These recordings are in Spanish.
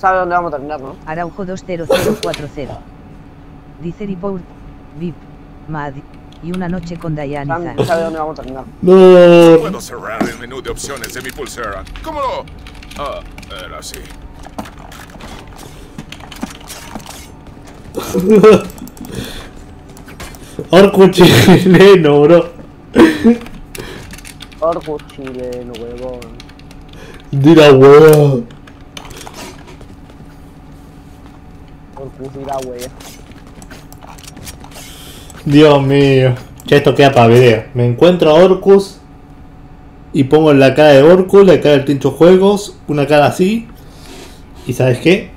sabe dónde vamos a terminar, ¿no? Araujo 20040. Diceripour, VIP, Mad y una noche con Diane. ¿Sabe dónde vamos a terminar? No puedo cerrar el menú de opciones de mi pulsera. ¿Cómo lo...? Ah, era así. Orco chileno, bro. Orco chileno, huevón. Dirá huevón. Orco dirá huevón. Dios mío. Ya esto queda para video. Me encuentro a Horcus y pongo en la cara de Horcus, la cara del Tincho Juegos, una cara así. ¿Y sabes qué?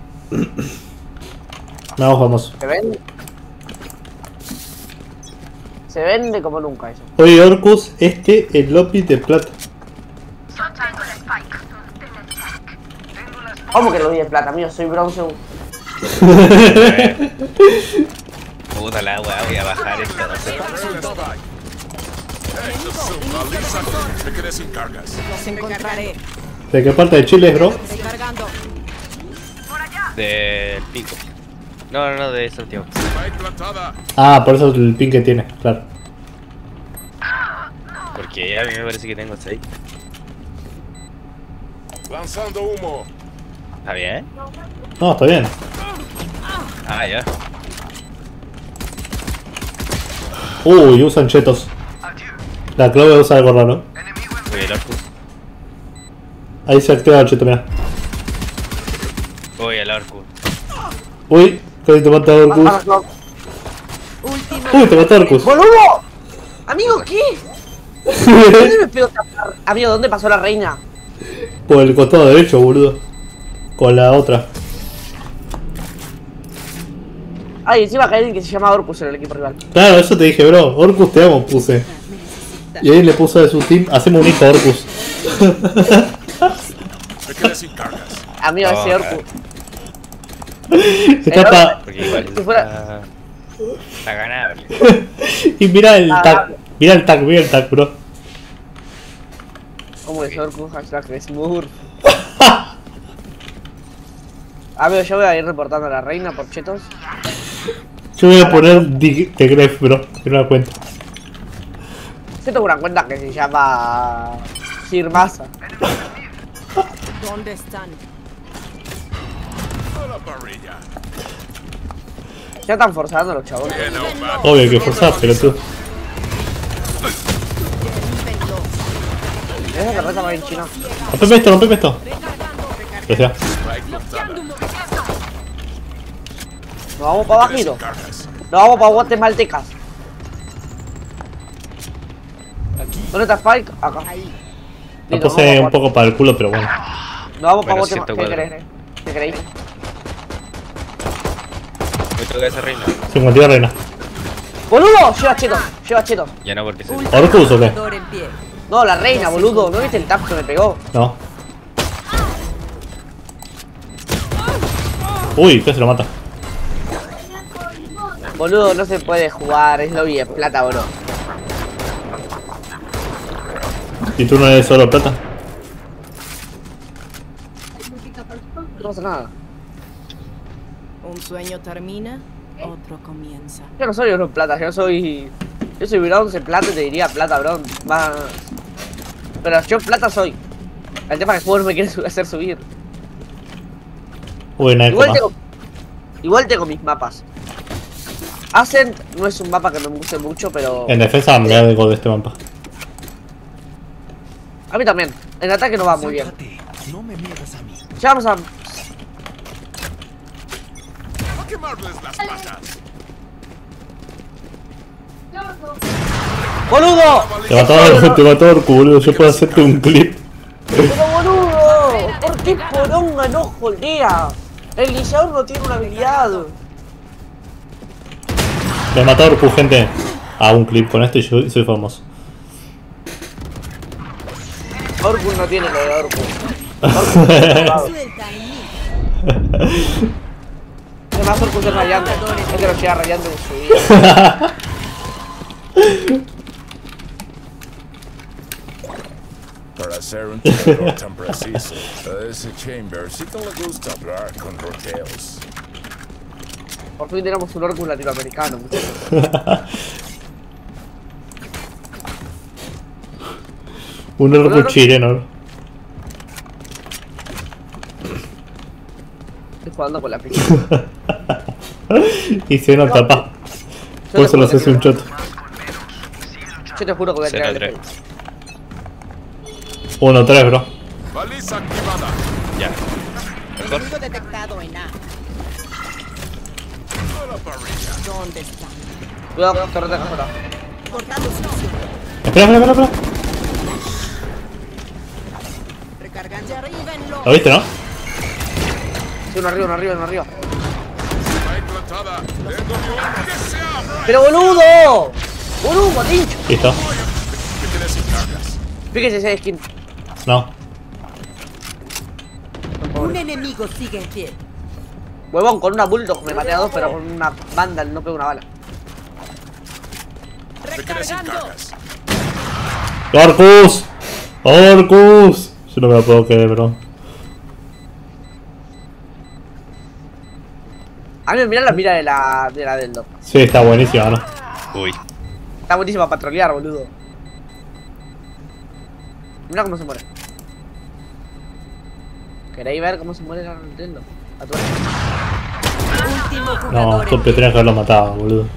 Vamos, vamos. ¿Se vende? Se vende como nunca eso. Oye, Horcus, el Lopi de plata. ¿Cómo que lo vi de plata, mío? Soy bronce. Puta la agua, voy a bajar esto. Me quedé sin cargas. Los encontraré. ¿De qué parte de Chile, bro? Del pico. No, no, no, de Santiago. Ah, por eso el pin que tiene, claro. Porque a mí me parece que tengo 6. Lanzando humo. ¿Está bien? No, está bien. Ah, ya. Uy, usan chetos. La Clove usa algo raro. Ahí se activa el cheto, mira. Uy, el arco. Uy, casi te mata Horcus. Uy, te mata Horcus. ¡Boludo! Amigo, ¿qué? ¿Dónde me puedo tapar? Amigo, ¿dónde pasó la reina? Por el costado derecho, boludo. Con la otra. Ay, encima cae alguien que se llama Horcus en el equipo rival. Claro, eso te dije, bro. Horcus te amo, puse. Y ahí le puso de su team. Hacemos un hijo a Horcus. Amigo, ese Horcus. Se tapa. Si fuera... Está ganable. Y mira el tag. Mira el tag, bro. ¿Cómo es Horcus? Hashtag Smurf. Amigo, yo voy a ir reportando a la reina por chetos. Yo voy a poner The Gref, bro. Tengo una cuenta. Yo tengo una cuenta que se llama... Sir Masa. ¿Dónde están? Ya están forzando los chavos. Obvio que forzás, pero tú. Esa carreta va en chino. Rompeme esto, rompeme esto. Gracias. Nos vamos para bajito. Nos vamos para Guatemaltecas. ¿Dónde está Spike? Acá. La puse un poco para el culo, pero bueno. Nos vamos para Guatemaltecas. ¿Qué creéis? Esa reina. Se encontró la reina. ¡Boludo! Lleva chetos, lleva chetos. Ya no, porque se... ¿Horcus o qué? No, la reina, boludo. ¿No viste el tap que me pegó? No. Uy, que se lo mata. Boludo, no se puede jugar. Es lobby de plata, bro. ¿Y tú no eres solo plata? No pasa nada. Un sueño termina, otro comienza. Yo no soy oro plata, yo soy bronce plata y te diría plata, bro. Más... Pero yo plata soy. El tema es que el juego no me quiere hacer subir. Buena, igual tengo mis mapas. Ascent no es un mapa que me guste mucho, pero... En defensa me da algo de este mapa. A mí también. En ataque no va muy bien. No me mires a mí. Ya vamos a... quemarles las patas. ¡Boludo! Te mató Horcus, boludo. Yo puedo hacerte un clip. ¡Pero boludo! ¿Por qué poronga no jolea? El guillador no tiene una habilidad. Me mató Horcus, gente. Hago un clip con esto y yo soy famoso. Horcus no tiene lo de Horcus. Además, Horcus es rayante, es que lo lleva rayando en su vida. Para hacer un preciso. Ese Chamber sí que le gusta hablar con roteos. Por fin tenemos un Horcus latinoamericano. Un Horcus chileno. Estoy jugando con la pistola. Y se no tapa. Por eso lo haces un shot. Yo te juro que voy a tirar el 1-3, bro. Baliza activada. Ya. Enemigo detectado en A. ¿Dónde está? Cuidado, correte acá afuera. Espera. Recargando arriba en lo. ¿Lo viste, no? Sí, uno arriba. ¡Pero boludo! ¡Boludo, tincho! Listo. Fíjese ese skin. No. Un enemigo sigue en pie. Huevón, con una Bulldog me maté a dos, pero con una banda no pego una bala. ¡Recargando! ¡Horcus! ¡Horcus! Yo no me la puedo creer, bro. A mí mirá la mira de la del Doc. Sí, está buenísima, ¿no? Uy. Está buenísima para trolear, boludo. Mirá cómo se muere. ¿Queréis ver cómo se muere la del Doc? A tu vez. No, tú tenías que haberlo matado, boludo.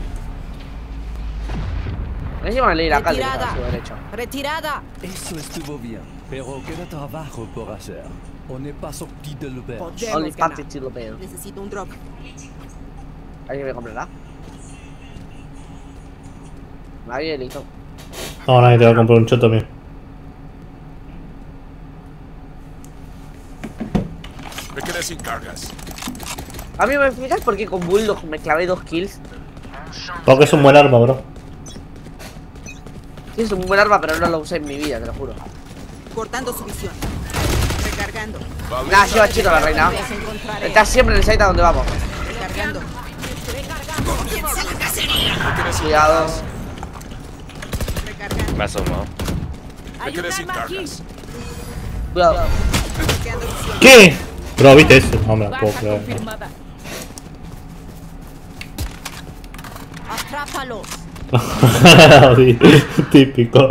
Encima leí la calle a su derecho. Retirada. Eso estuvo bien, pero queda trabajo por hacer. O no paso de lo peor. Necesito un drop. ¿Alguien me comprará? Nadie, listo. No, nadie te va a comprar un choto mío. Me quedé sin cargas. A mí me explicas por qué con Bulldog me clavé 2 kills. Porque es un buen arma, bro. Sí, es un buen arma, pero no lo usé en mi vida, te lo juro. Cortando su visión. Recargando. Nah, lleva chido la reina. Está siempre en el site a donde vamos. Recargando. Cuidado. Me asomo. Cuidado. ¿Qué? Bro, ¿viste eso? No me la puedo creer. Atrápalos. Típico.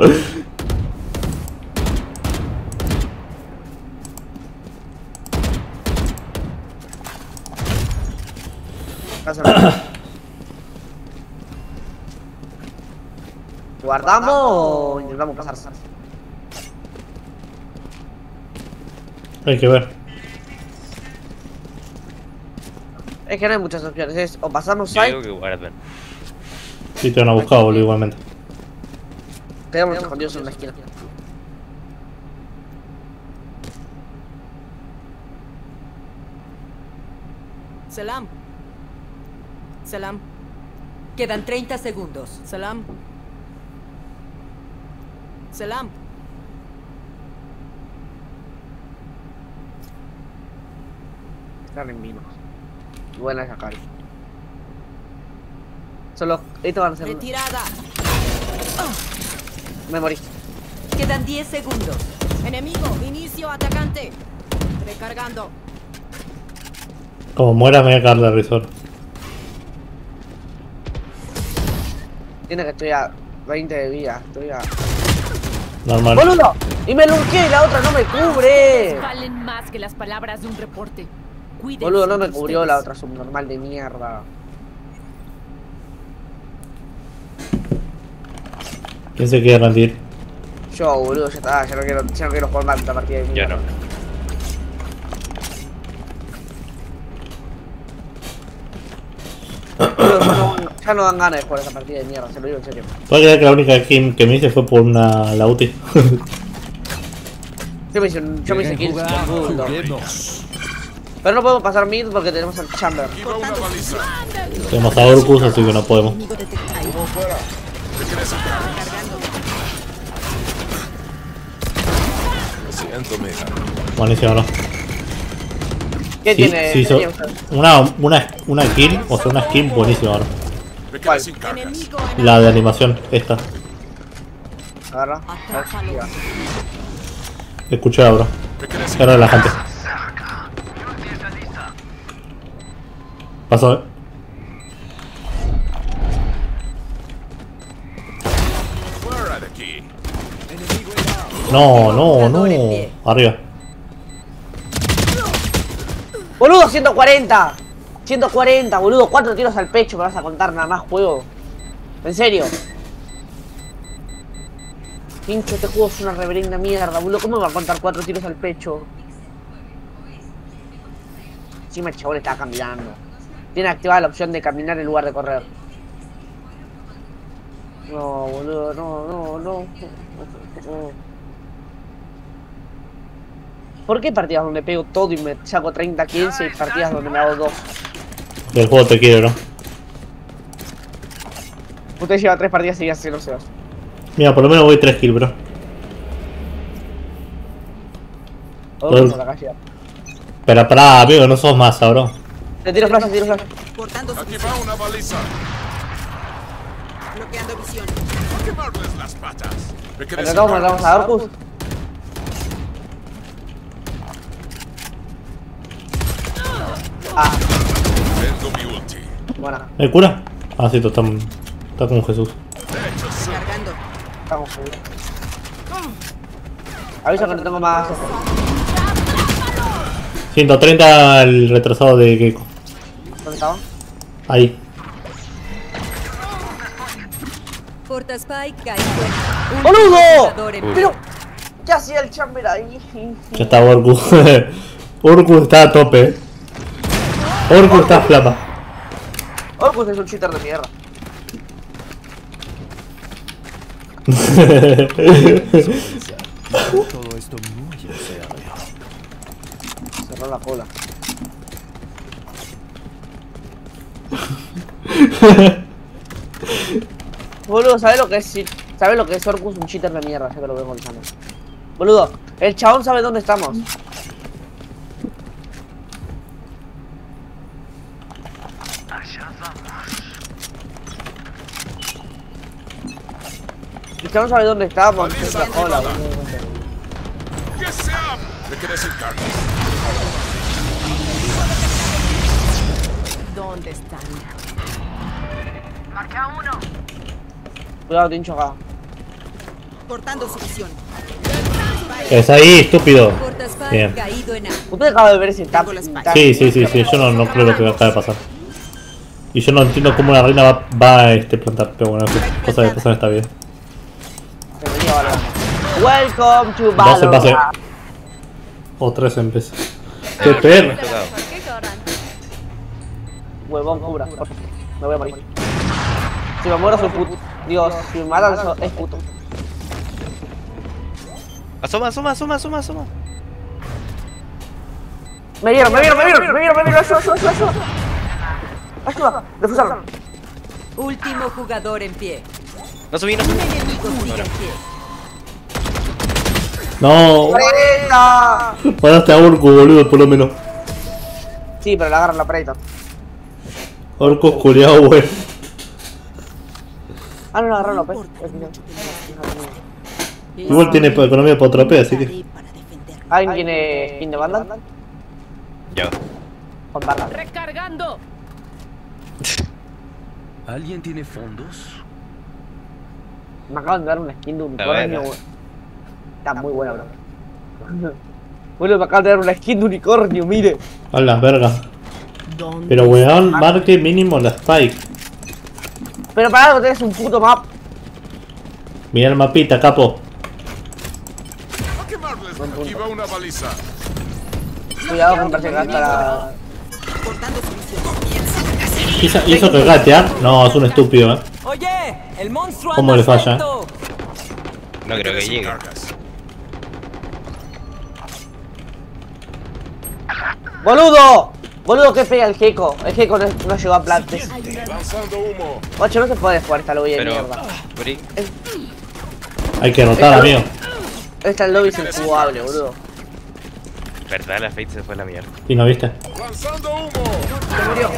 ¿Guardamos o intentamos pasar? Hay que ver. Es que no hay muchas opciones, es o pasamos site. Si sí, te van a buscar, boludo, igualmente. Quedamos escondidos en la esquina. Salam. Salam. Quedan 30 segundos. Salam. Salam. Están en vino. Buena sacar. Solo esto van a ser. Retirada. Me morí. Quedan 10 segundos. Enemigo, inicio atacante. Recargando. Como muera me voy a caer de risor. Tiene que estoy a 20 de vida, estoy a. Normal. ¡Boludo! ¡Y me lunqué! ¡La otra no me cubre! Valen más que las palabras de un reporte. Cuídense. Boludo, no me cubrió ustedes. La otra subnormal de mierda. ¿Quién se quiere rendir? Yo, boludo, ya está, ya no quiero jugar más esta partida de mierda. Yo no. Ya no dan ganas de jugar esa partida de mierda, se lo digo en serio. Voy a creer que la única que me hice fue por una la UTI. Yo me hice kills con Bulldog. Pero no podemos pasar mid porque tenemos al Chamber. Tenemos a Horcus, así que no podemos. Buenísimo, ¿no? ¿Qué tiene? Sí, una kill, o sea, una skin buenísima, ¿no? ¿Cuál? La de animación, esta. Agarra. Escucha ahora. Es relajante. Pasó, eh. No, no, no. Arriba. Boludo, 140. 140, boludo. 4 tiros al pecho me vas a contar nada más, juego. En serio. Pincho, este juego es una reverenda mierda, boludo. ¿Cómo me va a contar 4 tiros al pecho? Encima el chabón estaba caminando. Tiene activada la opción de caminar en lugar de correr. No, boludo, no. ¿Por qué hay partidas donde pego todo y me saco 30, 15 y partidas donde me hago 2? El juego te quiere, bro. Usted lleva 3 partidas seguidas sin los ceros. Mira, por lo menos voy 3 kills, bro. Pero pará, amigo, no sos masa, bro. Te tiro flash, Aquí va una baliza. Bloqueando visión. A quemarles las patas. ¿Matamos a Horcus? Ah. Buena. ¿El cura? Ah, sí, está como Jesús. Cargando. Está como Jesús. Avisa que no tengo más. 130 el retrasado de Keiko. ¿Dónde estaba? Ahí. Porta Spike, cae. ¡Boludo! Pero. ¿Qué hacía el Chamber ahí? Ya está Horcus. Horcus está a tope. Horcus está flapa. Horcus es un cheater de mierda. Cerró la cola. Boludo, ¿sabes lo que es? ¿Sabes lo que es Horcus? Un cheater de mierda, ya que lo veo con el chamón. Boludo, el chabón sabe dónde estamos. El chabón sabe dónde estamos. Hola, ¿dónde están? Marca uno. Cuidado, te hincho acá. Cortando su visión. Es ahí, estúpido. Bien. Usted acaba de ver ese tap. Sí. Yo no creo lo que acaba de pasar. Y yo no entiendo cómo la reina va a plantar. Pero bueno, cosa de pasar está bien. Welcome to Balon. O 3 empezó. ¡Qué perro! Huevón, cura. Me voy a morir. Si me muero soy puto. Dios, si me matan es puto. Asoma. Me vieron. Ayuda. Ayuda. Defusaron. Último jugador en pie. No subí. No. Paraste a Horcus, boludo, por lo menos. Sí, pero le agarran la preta. Horcus culiao, güey. Ah, no la agarraron, pues. Igual tiene economía para otra P, así que. ¿Alguien tiene skin de banda? Yo. Con banda. Recargando. ¿Alguien tiene fondos? Me acaban de dar una skin de unicornio, güey. Está muy buena, bro. Bueno, me acaban de dar una skin de unicornio, mire. A las vergas. Pero weón, marque mínimo la Spike. Pero para algo tenés un puto map. Mira el mapita, capo. Aquí va una baliza. Cuidado con que se gasta la... ¿Y eso que gatea? No, es un estúpido, eh. Oye, el monstruo. ¿Cómo le falla? No creo que llegue. ¡Boludo! ¡Boludo que pega el Gecko! El Gecko no llegó a plantes. Ocho, no se puede jugar esta lobby de mierda. Hay que anotar, amigo. Esta lobby es injugable, boludo. Verdad, la Fate se fue a la mierda. ¿Y no viste? ¡Lanzando humo! ¡Se murió!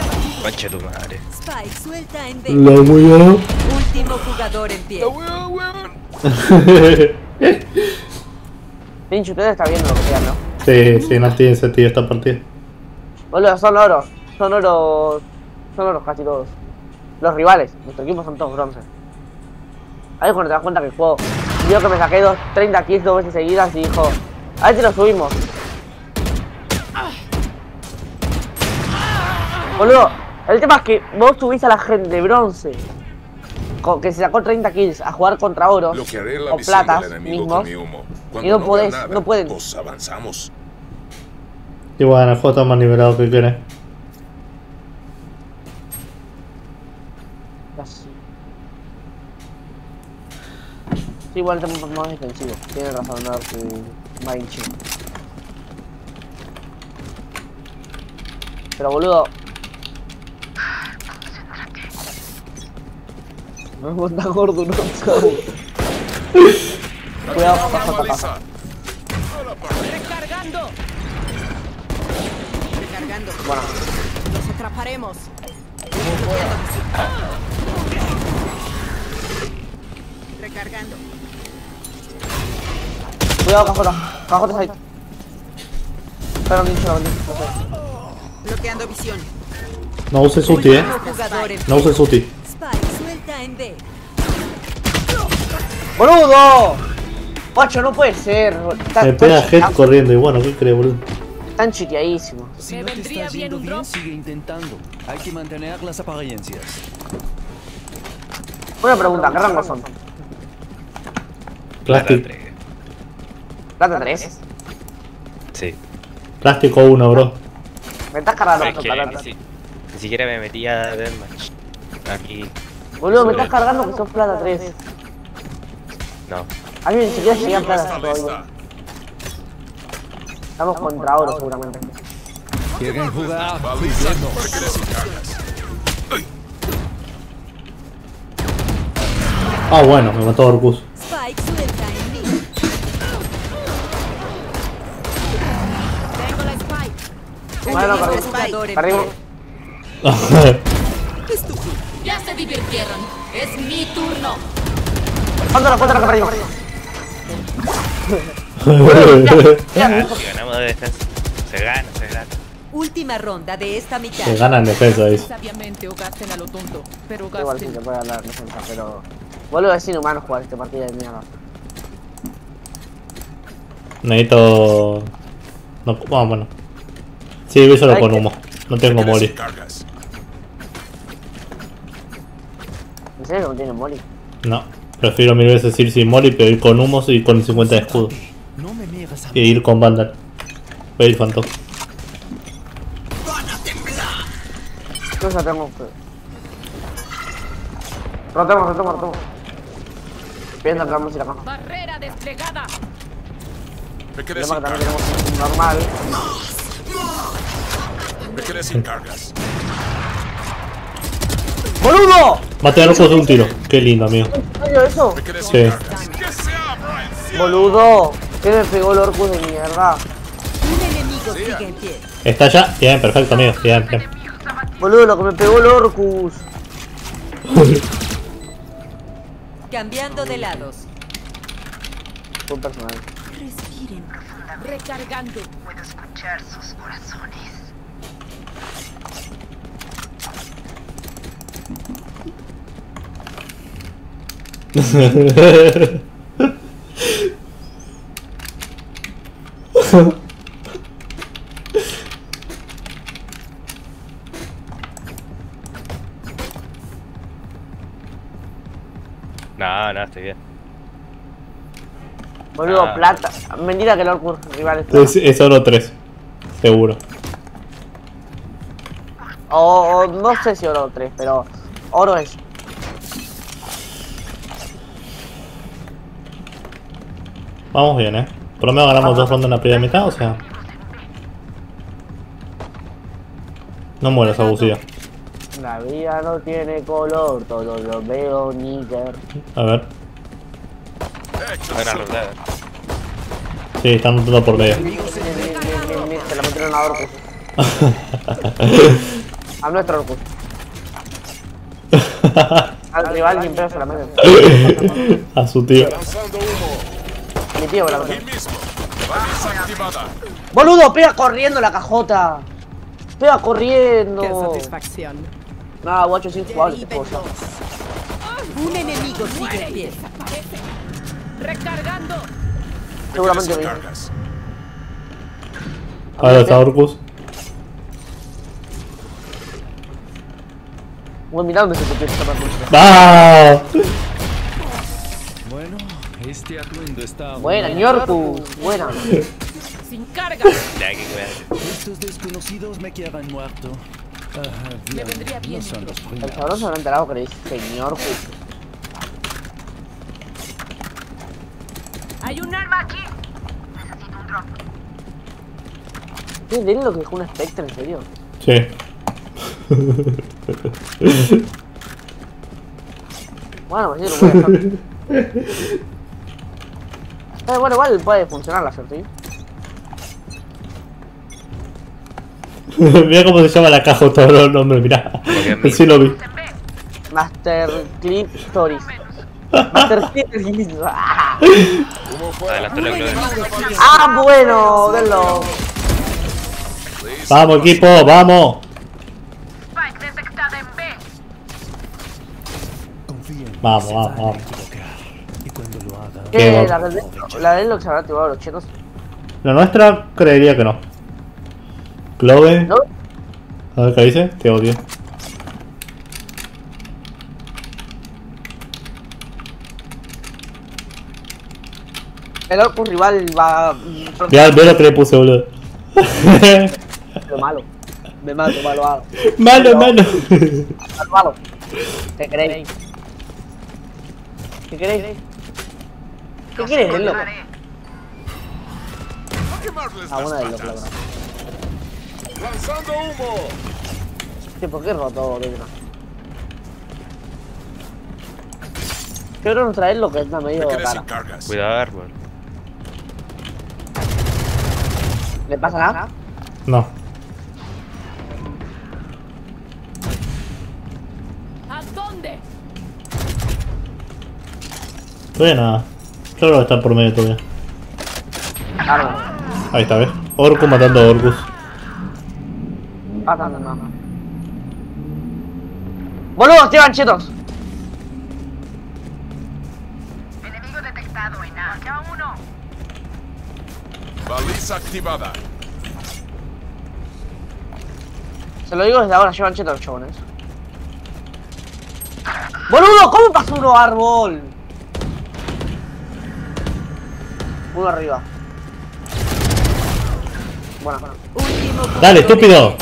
¡Concha tu madre! Spike, suelta en B. ¡Lo murió! Último jugador en pie. ¡Lo murió, weón! Finch, usted está viendo lo que estoy hablando. Sí, sí, no tiene sentido esta partida. Boludo, son oros. Son oros. Son oros casi todos. Los rivales, nuestro equipo son todos bronce. Ahí es cuando te das cuenta que el juego. Vio que me saqué 30 kills 2 veces seguidas y dijo, a ver si lo subimos. Boludo, el tema es que vos subís a la gente de bronce que se sacó 30 kills a jugar contra oros o platas mismos y no podés, no pueden. Y bueno, el juego está más liberado que tiene. Sí, igual tengo un poco más defensivo. Tiene razón que va hinchado. Pero boludo, no está gordo, no. Cuidado, pasa. Recargando. Bueno, los atraparemos. Recargando. Cuidado, cajota ahí. Pero no, bloqueando visión. No uses ulti, No uses ulti. Spike, suelta en D. ¡Boludo! Pacho, no puede ser. Me pega head corriendo y bueno, ¿qué crees, boludo? Están chiteadísimos. Si no te está yendo bien, sigue intentando. Hay que mantener las apariencias. Una pregunta, ¿qué rango son? Plástico. ¿Plata 3? Sí. Plástico 1, bro. Me estás cargando con plata. Ni siquiera me metía a deathmatch. Aquí. Boludo, me estás cargando que sos plata 3. No. A mí ni siquiera llegué a plata 3. Estamos contra oro seguramente. ¿Quieren jugar? Ah, bueno, me mató Horcus. Spike, suelta en mí. Tengo la Spike. Bueno, arriba. Estúpido. Ya se divirtieron. Es mi turno. Póntala para arriba. Ganamos de defensa. Se gana. Última ronda de esta mitad. Se ganan defensa, dice. Sabiamente o gasten a lo tonto. Pero gasten. Igual sí se puede ganar defensa, pero. Vuelvo a decir inhumano jugar esta partida de mierda. Necesito. No, ah, bueno. Sí, voy solo con humo. No tengo Molly. ¿En serio no tiene Molly? No, prefiero mil veces ir sin Molly, pero ir con humos y con 50 de escudo. Y ir con Vandal. Voy a ir Phantom. Yo ya tengo. Rotemos. Piensa que vamos a ir acá. Barrera desplegada. Me quedé sin cargas. Normal. Me quedé sin cargas. ¡Boludo! Maté a los dos de un tiro. Qué lindo, amigo. ¿En serio eso? Sí. ¡Boludo! ¿Qué me pegó el Horcus de mierda? Un enemigo sigue en pie. ¿Está allá? Bien, perfecto, amigo. Bien. Boludo, lo que me pegó el Horcus. Cambiando de lados. Buen personal. Respiren profundamente. Recargando. Puedo escuchar sus corazones. No, estoy bien. Boludo, plata. Mentira que el Horcus rival es oro 3. Seguro. O no sé si oro 3, pero oro es. Vamos bien, Por lo menos ganamos 2 rondas en la primera mitad, o sea. No mueras, abusiva. La vida no tiene color, todo lo veo, nigger. A ver. Sí, están rotando por medio. Se la metieron a Horcus. A nuestro Horcus. Al rival ni pedo se la meten. A su tío. Mi tío, la verdad. Desactivada. Boludo, pega corriendo la cajota. Pega corriendo. Qué satisfacción. Nada, guacho, sin jugar. Un enemigo sigue en pie. Recargando. Seguramente bien. Ahora está Horcus. Voy mirando si te quieres tapar mucho. Bueno, este atuendo está. Buena, Horcus. Buena. Sin carga. Estos desconocidos me quedan muerto. Me vendría bien. El cabrón se habrá enterado que le dice señor. Hay un arma aquí. Necesito un dron. ¿Qué es lo que dejó una Spectra, en serio? Sí. Bueno, pues yo lo voy a dejar. Bueno, igual puede funcionar la suerte. Mira cómo se llama la caja, todo el nombre, mirá. Sí lo vi. Master Clip Stories. Master Clip Stories. Ah, bueno, denlo. Vamos, equipo, vamos. Spike detectada en B. Vamos, vamos, vamos. La de lo que se habrá activado los chetos. La nuestra creería que no. Clove, ¿no? A ver qué dice, te odio. El Horcus rival va. Ya, ve lo que le puse, boludo. Lo malo. Me mato, malo, malo. Malo, malo. Malo, malo. ¿Qué queréis? ¿Qué queréis? ¿Qué quieres, loco? A una de los locos. ¡Lanzando humo! ¿Qué, por qué roto, boludo? Quiero traer lo que está medio cara. Cuidado, árbol. ¿Le pasa nada? No. ¿A dónde? Todavía nada. Claro que está por medio todavía. Claro. Ahí está, ¿ves? Horcus matando a Horcus. Pasando, mamá. ¡Boludos, llevan chetos! Enemigo detectado en A. Ya uno. Baliza activada. Se lo digo desde ahora, llevan chetos, chabones. ¡Boludo! ¿Cómo pasó uno árbol? Uno arriba. Buena, buena. Dale, estúpido.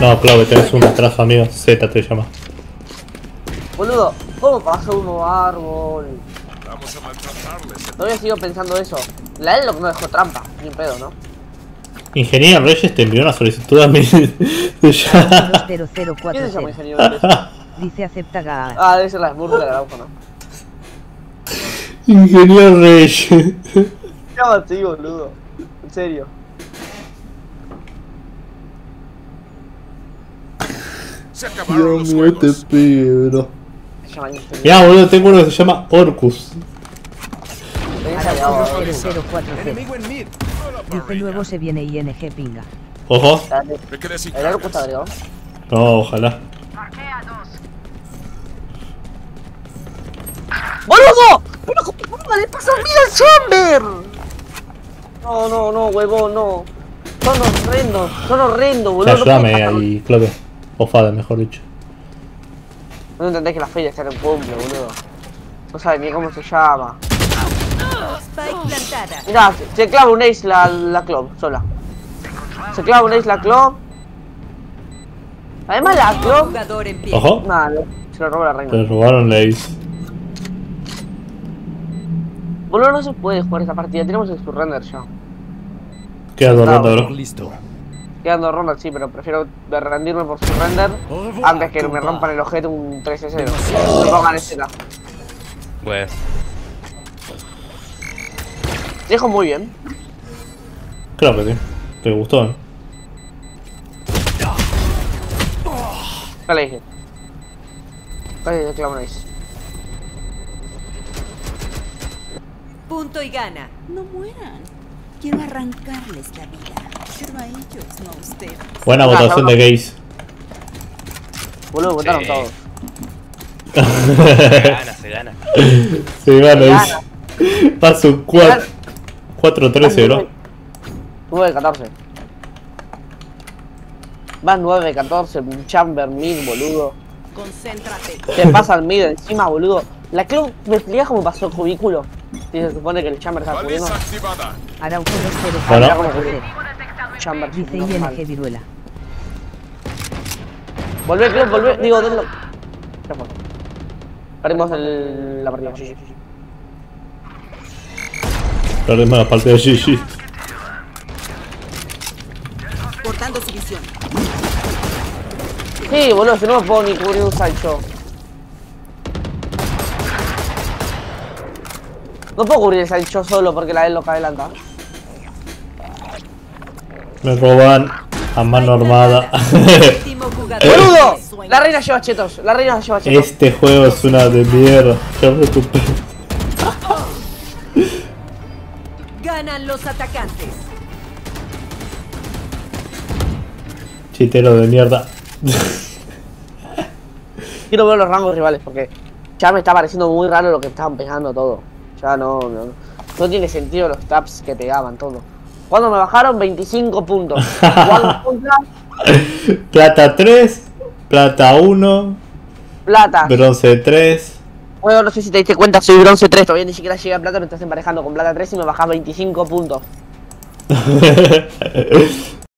No, Clove, tenés un atraso, amigo. Z te llama. Boludo, ¿cómo pasó uno árbol? Vamos a maltratarles. Todavía sigo pensando eso. La Elok no dejó trampa, ni un pedo, ¿no? Ingeniero Reyes te envió una solicitud a mí. ¿Qué se llama Ingeniero Reyes? Dice acepta GAA. Ah, debe ser la burla de Arauco, ¿no? Ingeniero Reyes. Llámate, boludo. En serio. Yo muerte, pero. Ya, boludo, tengo uno que se llama Horcus. Dice luego se viene ING pinga. Ojo. ¿El Horcus está agregado? No, ojalá. ¡Boludo! ¡Boludo! ¡Le pasa a mí al Chamber! No, no, no, huevón, no. Son horrendos, boludo. Ayúdame ahí, Clove. O Fada, mejor dicho. No entendés que la feria está en un pueblo, boludo. No sabes ni cómo se llama. Mirá, se clava un ace la Clove, sola. Se clava un ace la Clove. Además la Clove... Ojo. Nah, se lo robó la reina. Se robaron la ace. Boludo, no se puede jugar esta partida. Tenemos el surrender ya. Queda dormido, bro. Listo. Quedando ronda, sí, pero prefiero rendirme por su render antes que me rompan el objeto un 3-0. Me pongan escena. Pues. Dejo muy bien. Creo que sí. Te gustó, ¿eh? ¿Qué le dije? ¿Qué le dije, Clownice? Punto y gana. No mueran. Quiero arrancarles la vida. Pero a ellos, no a ustedes. Buena votación de gays. Boludo, votaron todos. Se gana, se gana. Se gana. Paso 4. 4-13, bro. 9-14. Van 9-14. Chamber mid, boludo. Concéntrate. Te pasa al mid encima, boludo. La Clove me pelea como pasó el cubículo. Si se supone que el Chamber está cubriendo. Hará un juego. Chamber. Volvé, Clove, volvé. Digo, denlo. Perdimos la partida. Perdimos la partida. GG. Cortando su visión. Sí, boludo, si no puedo ni cubrir un salto. No puedo cubrir el salto solo porque la de loca adelanta. Me roban a mano armada. ¡Boludo! La reina lleva chetos, la reina lleva chetos. Este juego es una de mierda. Ya me ocupé. Ganan los atacantes. Chitero de mierda. Quiero ver los rangos rivales porque ya me está pareciendo muy raro lo que estaban pegando todo. Ya no tiene sentido los taps que pegaban todo. Cuando me bajaron 25 puntos. Plata 3, plata 1, plata, bronce 3. Bueno, no sé si te diste cuenta, soy bronce 3, todavía ni siquiera llegué a plata, me estás emparejando con plata 3 y me bajás 25 puntos.